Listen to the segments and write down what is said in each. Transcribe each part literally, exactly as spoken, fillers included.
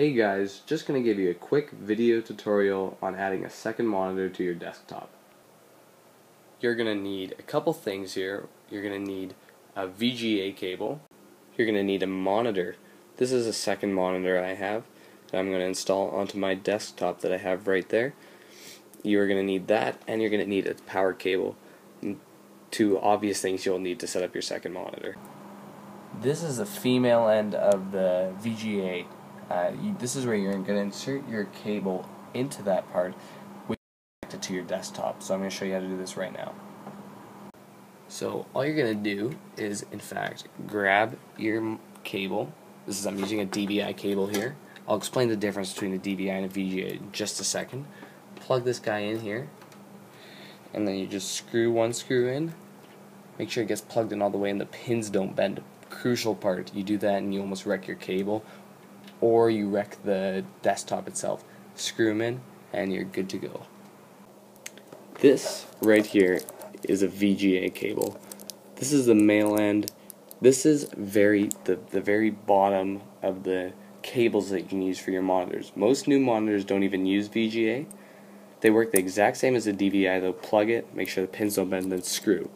Hey guys, just going to give you a quick video tutorial on adding a second monitor to your desktop. You're going to need a couple things here. You're going to need a V G A cable. You're going to need a monitor. This is a second monitor I have that I'm going to install onto my desktop that I have right there. You're going to need that, and you're going to need a power cable. Two obvious things you'll need to set up your second monitor. This is the female end of the V G A. Uh, you, this is where you're going to insert your cable into that part, which is connected to your desktop. So I'm going to show you how to do this right now. So all you're going to do is, in fact, grab your cable. This is, I'm using a D V I cable here. I'll explain the difference between a D V I and a V G A in just a second. Plug this guy in here, and then you just screw one screw in. Make sure it gets plugged in all the way and the pins don't bend. Crucial part. You do that and you almost wreck your cable, or you wreck the desktop itself. Screw them in and you're good to go. This right here is a V G A cable. This is the male end. This is very the, the very bottom of the cables that you can use for your monitors. Most new monitors don't even use V G A. They work the exact same as a D V I though. Plug it, make sure the pins don't bend, then screw.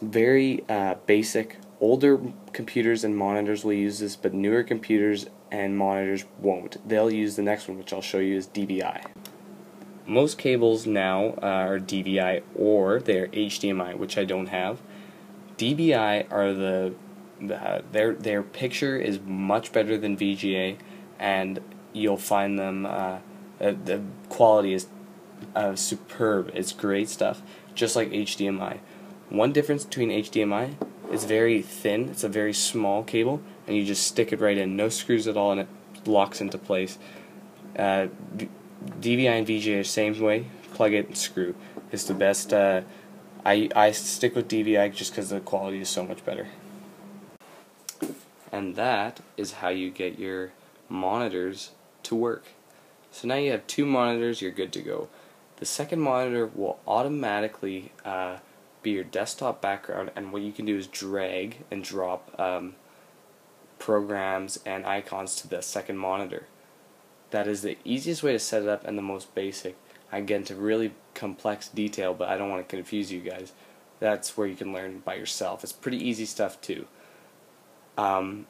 Very uh, basic. Older computers and monitors will use this, but newer computers and monitors won't. They'll use the next one, which I'll show you, is D V I. Most cables now uh, are D V I or they're H D M I, which I don't have. D V I are the uh, their their picture is much better than V G A, and you'll find them uh, the, the quality is uh, superb. It's great stuff, just like H D M I. One difference between H D M I. It's very thin, it's a very small cable, and you just stick it right in, no screws at all, and it locks into place. Uh, D V I and V G A are the same way, plug it and screw. It's the best. uh, I, I stick with D V I just because the quality is so much better. And that is how you get your monitors to work. So now you have two monitors, you're good to go. The second monitor will automatically uh, be your desktop background, and what you can do is drag and drop um, programs and icons to the second monitor. That is the easiest way to set it up and the most basic. I get into really complex detail, but I don't want to confuse you guys. That's where you can learn by yourself. It's pretty easy stuff too. Um,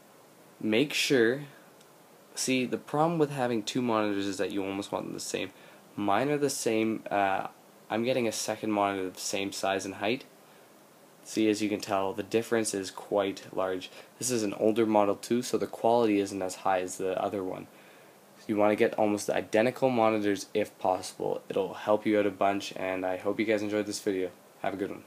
make sure, see, the problem with having two monitors is that you almost want them the same. Mine are the same. uh, I'm getting a second monitor the same size and height. See, as you can tell, the difference is quite large. This is an older model too, so the quality isn't as high as the other one. You want to get almost identical monitors if possible. It'll help you out a bunch, and I hope you guys enjoyed this video. Have a good one.